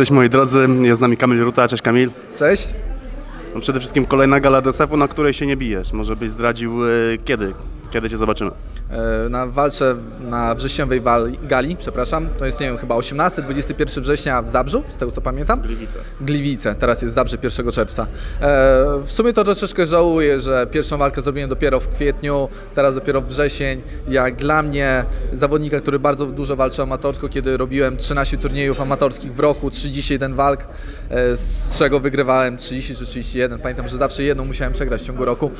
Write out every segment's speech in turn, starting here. Cześć moi drodzy, jest z nami Kamil Ruta. Cześć Kamil. Cześć. No przede wszystkim kolejna gala DSF-u, na której się nie bijesz. Może byś zdradził kiedy? Kiedy się zobaczymy? Na walce na wrześniowej gali, przepraszam, to jest, nie wiem, chyba 18-21 września w Zabrzu, z tego co pamiętam. Gliwice. Gliwice, teraz jest Zabrze 1 czerwca. W sumie to troszeczkę żałuję, że pierwszą walkę zrobiłem dopiero w kwietniu, teraz dopiero wrzesień. Jak dla mnie, zawodnika, który bardzo dużo walczy amatorsko, kiedy robiłem 13 turniejów amatorskich w roku, 31 walk, z czego wygrywałem 30 czy 31. Pamiętam, że zawsze jedną musiałem przegrać w ciągu roku.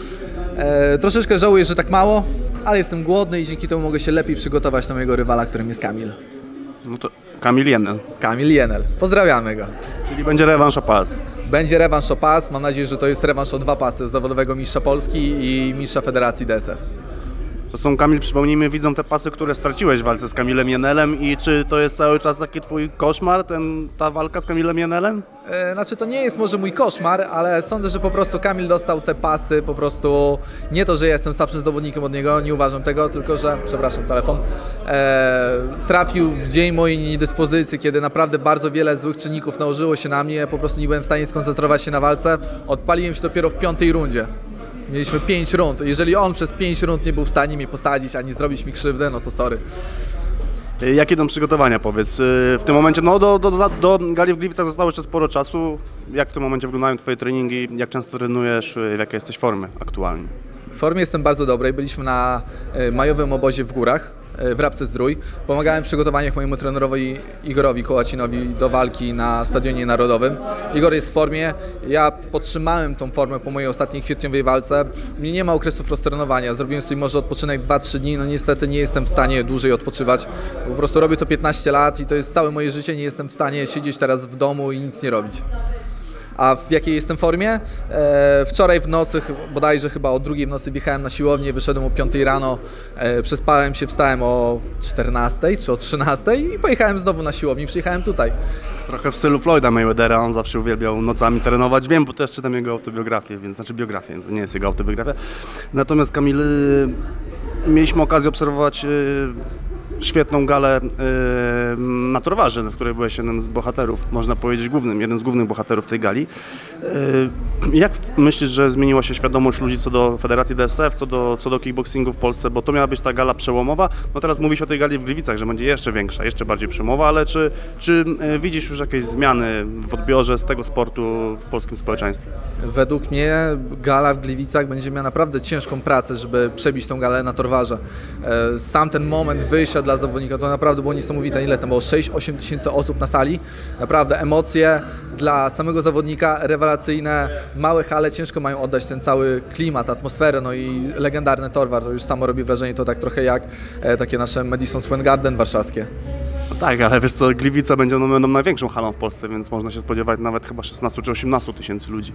Troszeczkę żałuję, że tak mało, ale jestem głodny i dzięki temu mogę się lepiej przygotować do mojego rywala, którym jest Kamil. No to Kamil Jenel. Kamil Jenel. Pozdrawiamy go. Czyli będzie rewanż o pas. Będzie rewanż o pas. Mam nadzieję, że to jest rewanż o 2 pasy z zawodowego mistrza Polski i mistrza Federacji DSF. To są, Kamil, przypomnijmy, widzą te pasy, które straciłeś w walce z Kamilem Jenelem, i czy to jest cały czas taki twój koszmar, ta walka z Kamilem Jenelem? Znaczy, to nie jest może mój koszmar, ale sądzę, że po prostu Kamil dostał te pasy, po prostu nie to, że ja jestem słabszym zawodnikiem od niego, nie uważam tego, tylko że, przepraszam, telefon, trafił w dzień mojej niedyspozycji, kiedy naprawdę bardzo wiele złych czynników nałożyło się na mnie, po prostu nie byłem w stanie skoncentrować się na walce, odpaliłem się dopiero w 5. rundzie. Mieliśmy 5 rund. Jeżeli on przez 5 rund nie był w stanie mnie posadzić, ani zrobić mi krzywdę, no to sorry. Jakie tam przygotowania, powiedz? W tym momencie, no do gali w Gliwicach zostało jeszcze sporo czasu. Jak w tym momencie wyglądają twoje treningi? Jak często trenujesz? W jakiej jesteś formie aktualnie? W formie jestem bardzo dobrej. Byliśmy na majowym obozie w górach, w Rabce Zdrój. Pomagałem w przygotowaniach mojemu trenerowi Igorowi Kołacinowi do walki na Stadionie Narodowym. Igor jest w formie, ja podtrzymałem tą formę po mojej ostatniej kwietniowej walce. Mnie nie ma okresów roztrenowania, zrobiłem sobie może odpoczynek 2-3 dni, no niestety nie jestem w stanie dłużej odpoczywać. Po prostu robię to 15 lat i to jest całe moje życie, nie jestem w stanie siedzieć teraz w domu i nic nie robić. A w jakiej jestem formie? Wczoraj w nocy, bodajże chyba o 2 w nocy wjechałem na siłownię, wyszedłem o 5 rano, przespałem się, wstałem o 14 czy o 13 i pojechałem znowu na siłownię, przyjechałem tutaj. Trochę w stylu Floyda Mayweathera, on zawsze uwielbiał nocami trenować, wiem, bo też czytam jego autobiografię, więc znaczy biografię, to nie jest jego autobiografia. Natomiast Kamil, mieliśmy okazję obserwować świetną galę na Torwarze, w której byłeś jednym z bohaterów, można powiedzieć głównym, jeden z głównych bohaterów tej gali. Jak myślisz, że zmieniła się świadomość ludzi co do Federacji DSF, co do kickboxingu w Polsce, bo to miała być ta gala przełomowa? No teraz mówi się o tej gali w Gliwicach, że będzie jeszcze większa, jeszcze bardziej przełomowa, ale czy widzisz już jakieś zmiany w odbiorze z tego sportu w polskim społeczeństwie? Według mnie gala w Gliwicach będzie miała naprawdę ciężką pracę, żeby przebić tą galę na Torwarze. Sam ten moment wyjścia dla zawodnika, to naprawdę było niesamowite, ile tam było, 6-8 tysięcy osób na sali, naprawdę emocje dla samego zawodnika rewelacyjne, małe hale ciężko mają oddać ten cały klimat, atmosferę, no i legendarny Torwar, to już samo robi wrażenie, to tak trochę jak takie nasze Madison Square Garden warszawskie. No tak, ale wiesz co, Gliwice będą największą halą w Polsce, więc można się spodziewać nawet chyba 16 czy 18 tysięcy ludzi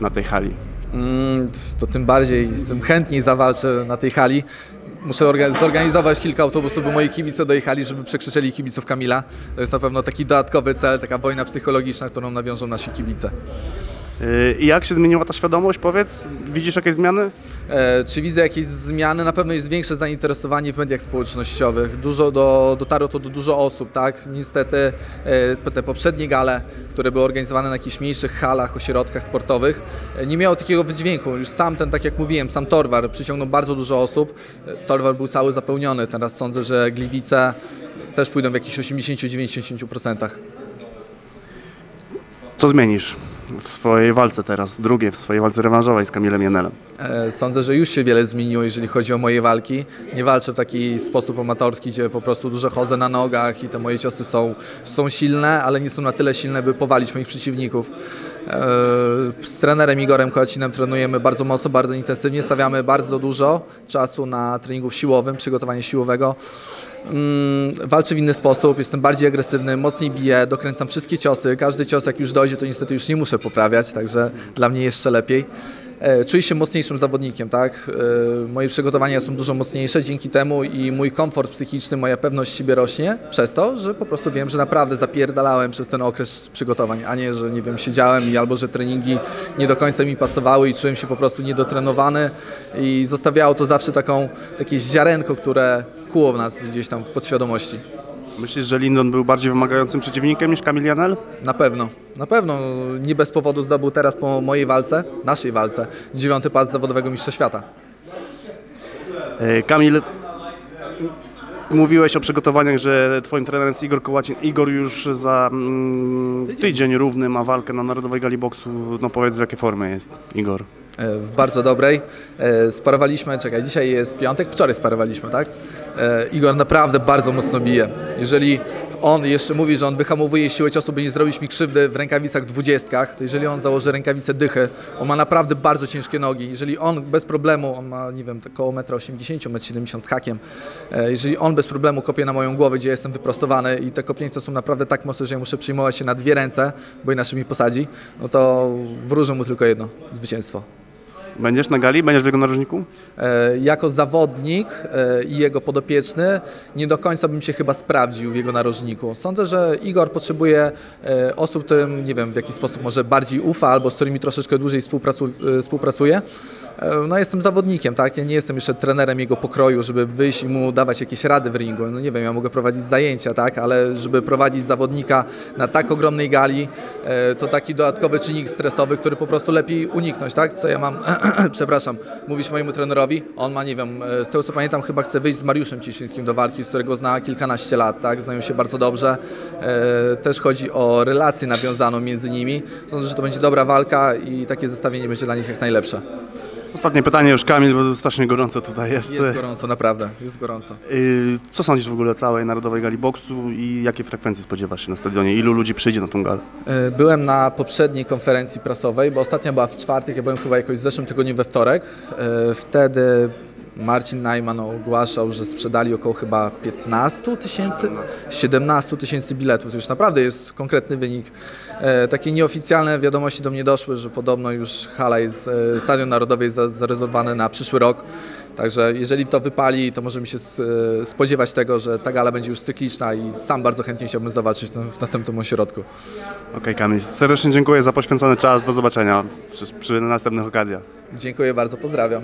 na tej hali. To tym bardziej, tym chętniej zawalczę na tej hali. Muszę zorganizować kilka autobusów, bo moi kibice dojechali, żeby przekrzyczeli kibiców Kamila. To jest na pewno taki dodatkowy cel, taka wojna psychologiczna, którą nawiążą nasi kibice. I jak się zmieniła ta świadomość, powiedz? Widzisz jakieś zmiany? Czy widzę jakieś zmiany? Na pewno jest większe zainteresowanie w mediach społecznościowych. Dotarło to do dużo osób, tak? Niestety te poprzednie gale, które były organizowane na jakichś mniejszych halach, ośrodkach sportowych, nie miało takiego wydźwięku. Już sam ten, tak jak mówiłem, sam Torwar przyciągnął bardzo dużo osób. Torwar był cały zapełniony. Teraz sądzę, że Gliwice też pójdą w jakichś 80-90%. Co zmienisz w swojej walce teraz, w swojej walce rewanżowej z Kamilem Jenelem? Sądzę, że już się wiele zmieniło, jeżeli chodzi o moje walki. Nie walczę w taki sposób amatorski, gdzie po prostu dużo chodzę na nogach i te moje ciosy są silne, ale nie są na tyle silne, by powalić moich przeciwników. Z trenerem Igorem Kołacinem trenujemy bardzo mocno, bardzo intensywnie, stawiamy bardzo dużo czasu na treningu siłowym, przygotowanie siłowego. Walczę w inny sposób, jestem bardziej agresywny, mocniej biję, dokręcam wszystkie ciosy, każdy cios jak już dojdzie, to niestety już nie muszę poprawiać, także dla mnie jeszcze lepiej. Czuję się mocniejszym zawodnikiem, tak? Moje przygotowania są dużo mocniejsze dzięki temu i mój komfort psychiczny, moja pewność siebie rośnie przez to, że po prostu wiem, że naprawdę zapierdalałem przez ten okres przygotowań, a nie, że nie wiem, siedziałem albo że treningi nie do końca mi pasowały i czułem się po prostu niedotrenowany i zostawiało to zawsze takie ziarenko, które kuło w nas gdzieś tam w podświadomości. Myślisz, że Lindon był bardziej wymagającym przeciwnikiem niż Kamil Jenel? Na pewno, nie bez powodu zdobył teraz po mojej walce, naszej walce, 9. pas zawodowego mistrza świata. Kamil, mówiłeś o przygotowaniach, że twoim trenerem jest Igor Kołacin. Igor już za tydzień równy ma walkę na Narodowej Gali Boksu. No powiedz, w jakiej formie jest Igor? W bardzo dobrej. Sparowaliśmy, czekaj, dzisiaj jest piątek, wczoraj sparowaliśmy, tak? Igor naprawdę bardzo mocno bije. Jeżeli on jeszcze mówi, że on wyhamowuje siłę ciosu, by nie zrobić mi krzywdy w rękawicach 20, to jeżeli on założy rękawice dychy, on ma naprawdę bardzo ciężkie nogi. Jeżeli on bez problemu, on ma, nie wiem, około 1,80 m, 1,70 m z hakiem, jeżeli on bez problemu kopie na moją głowę, gdzie ja jestem wyprostowany i te kopnięcia są naprawdę tak mocne, że ja muszę przyjmować się na dwie ręce, bo inaczej mi posadzi, no to wróżę mu tylko jedno, zwycięstwo. Będziesz na gali? Będziesz w jego narożniku? Jako zawodnik i jego podopieczny nie do końca bym się chyba sprawdził w jego narożniku. Sądzę, że Igor potrzebuje osób, którym nie wiem w jaki sposób może bardziej ufa albo z którymi troszeczkę dłużej współpracuje. No jestem zawodnikiem, tak? Ja nie jestem jeszcze trenerem jego pokroju, żeby wyjść i mu dawać jakieś rady w ringu. No nie wiem, ja mogę prowadzić zajęcia, tak? Ale żeby prowadzić zawodnika na tak ogromnej gali, to taki dodatkowy czynnik stresowy, który po prostu lepiej uniknąć, tak? Co ja mam, przepraszam, mówić mojemu trenerowi, on ma, nie wiem, z tego co pamiętam, chyba chce wyjść z Mariuszem Ciszyńskim do walki, z którego zna kilkanaście lat, tak? Znają się bardzo dobrze. Też chodzi o relację nawiązaną między nimi. Sądzę, że to będzie dobra walka i takie zestawienie będzie dla nich jak najlepsze. Ostatnie pytanie już, Kamil, bo strasznie gorąco tutaj jest. Jest gorąco, naprawdę, jest gorąco. Co sądzisz w ogóle o całej Narodowej Gali Boksu i jakie frekwencje spodziewasz się na stadionie? Ilu ludzi przyjdzie na tą galę? Byłem na poprzedniej konferencji prasowej, bo ostatnia była w czwartek, ja byłem chyba jakoś w zeszłym tygodniu we wtorek. Wtedy Marcin Najman ogłaszał, że sprzedali około chyba 15 000, 17 000 biletów. To już naprawdę jest konkretny wynik. Takie nieoficjalne wiadomości do mnie doszły, że podobno już hala jest, Stadion Narodowy jest zarezerwowany na przyszły rok. Także jeżeli to wypali, to możemy się spodziewać tego, że ta gala będzie już cykliczna i sam bardzo chętnie chciałbym zobaczyć na tym ośrodku. Okej, Kamil, serdecznie dziękuję za poświęcony czas. Do zobaczenia przy następnych okazjach. Dziękuję bardzo, pozdrawiam.